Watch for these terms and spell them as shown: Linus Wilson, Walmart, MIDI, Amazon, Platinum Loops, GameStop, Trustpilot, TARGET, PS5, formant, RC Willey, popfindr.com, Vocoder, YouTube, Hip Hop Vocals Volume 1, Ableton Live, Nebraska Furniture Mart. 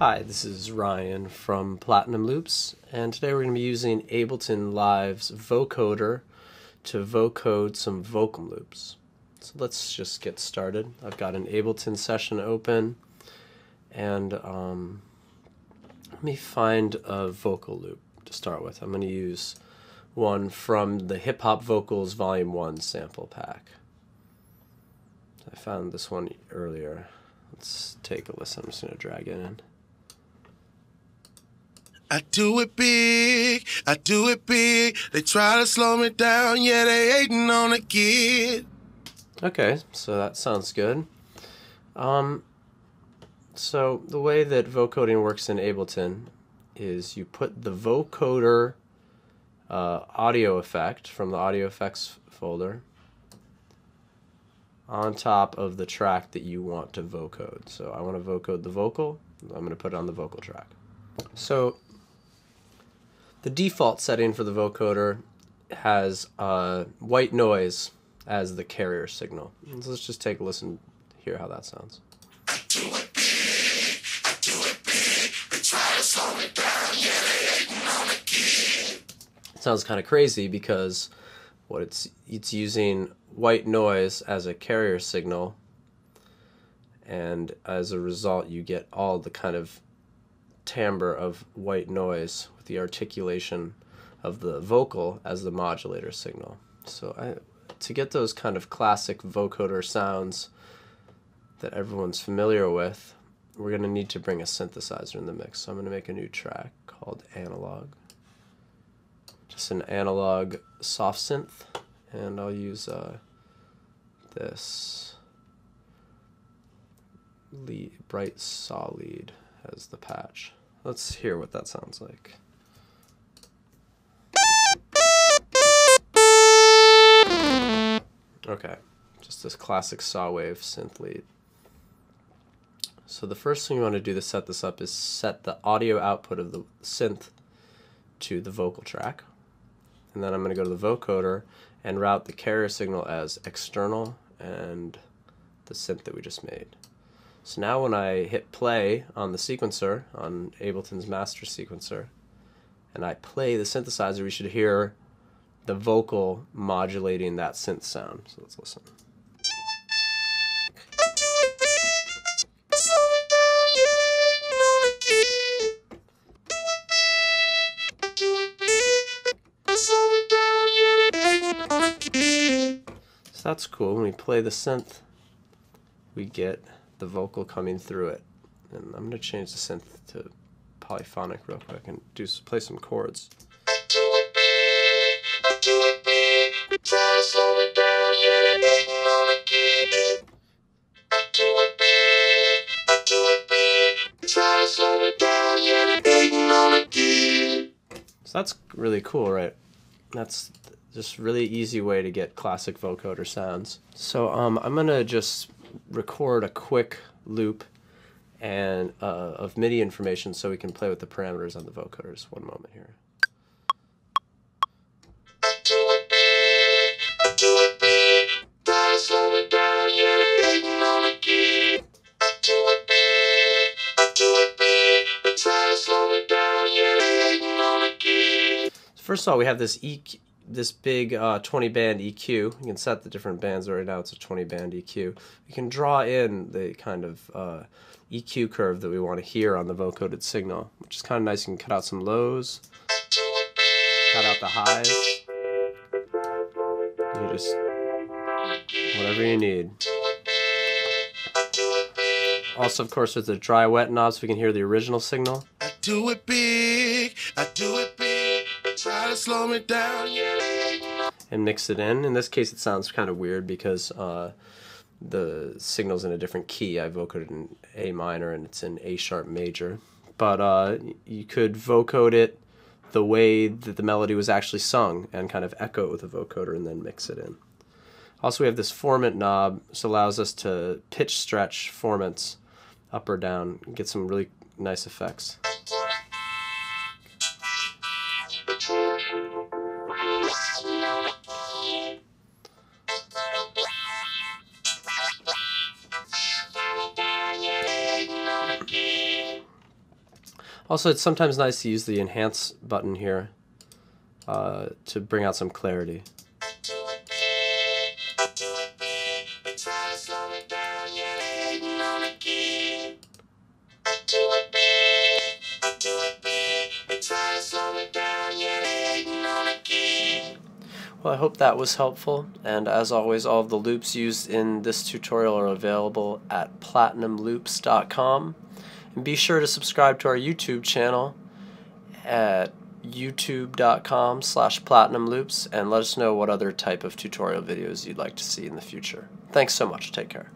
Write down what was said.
Hi, this is Ryan from Platinum Loops, and today we're going to be using Ableton Live's Vocoder to vocode some vocal loops. So let's just get started. I've got an Ableton session open, and let me find a vocal loop to start with. I'm going to use one from the Hip Hop Vocals Volume 1 sample pack. I found this one earlier. Let's take a listen. I'm just going to drag it in. I do it big, I do it big. They try to slow me down, yeah, they hating on a kid. Okay, so that sounds good. So the way that vocoding works in Ableton is you put the vocoder audio effect from the audio effects folder on top of the track that you want to vocode. So I want to vocode the vocal, I'm going to put it on the vocal track. So the default setting for the vocoder has white noise as the carrier signal. Let's just take a listen, hear how that sounds. I do it big, I do it big. They try to slow me down, yeah, they hating on the kid. It sounds kind of crazy because what it's using white noise as a carrier signal, and as a result you get all the kind of timbre of white noise with the articulation of the vocal as the modulator signal. So to get those kind of classic vocoder sounds that everyone's familiar with, we're going to need to bring a synthesizer in the mix. So I'm going to make a new track called Analog. Just an analog soft synth, and I'll use this lead, bright saw lead as the patch. Let's hear what that sounds like. Okay, just this classic saw wave synth lead. So the first thing you want to do to set this up is set the audio output of the synth to the vocal track. And then I'm going to go to the vocoder and route the carrier signal as external and the synth that we just made. So now when I hit play on the sequencer, on Ableton's master sequencer, and I play the synthesizer, we should hear the vocal modulating that synth sound. So let's listen. So that's cool. When we play the synth, we get the vocal coming through it, and I'm going to change the synth to polyphonic real quick and play some chords. So that's really cool, right? That's just really easy way to get classic vocoder sounds. So I'm going to just record a quick loop and of MIDI information so we can play with the parameters on the vocoders. One moment here. First of all, we have this EQ, this big 20-band EQ. You can set the different bands. Right now it's a 20-band EQ. You can draw in the kind of EQ curve that we want to hear on the vocoded signal, which is kind of nice. You can cut out some lows, cut out the highs. You just, whatever you need. Also, of course, with the dry wet knobs, we can hear the original signal. I do it big, I do it big. Try to slow me down, yeah. And mix it in. In this case it sounds kind of weird because the signal's in a different key. I vocoded in A minor and it's in A sharp major. But you could vocode it the way that the melody was actually sung and kind of echo it with a vocoder and then mix it in. Also we have this formant knob, which allows us to pitch stretch formants up or down and get some really nice effects. Also, it's sometimes nice to use the enhance button here to bring out some clarity. Well, I hope that was helpful, and as always, all of the loops used in this tutorial are available at platinumloops.com. And be sure to subscribe to our YouTube channel at youtube.com/platinumloops and let us know what other type of tutorial videos you'd like to see in the future. Thanks so much. Take care.